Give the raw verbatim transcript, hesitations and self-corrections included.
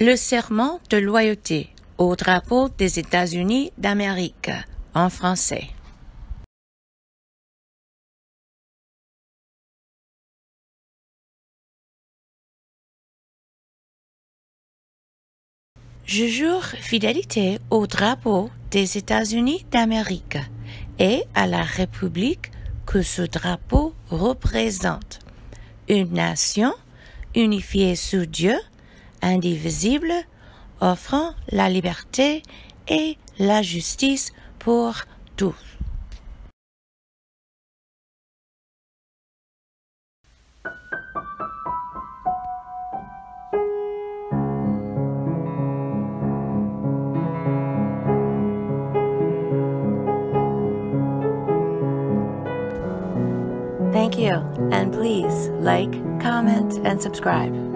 Le serment de loyauté au drapeau des États-Unis d'Amérique, en français. Je jure fidélité au drapeau des États-Unis d'Amérique et à la République que ce drapeau représente, une nation unifiée sous Dieu, indivisible, offrant la liberté et la justice pour tous. Thank you, and please like, comment, and subscribe.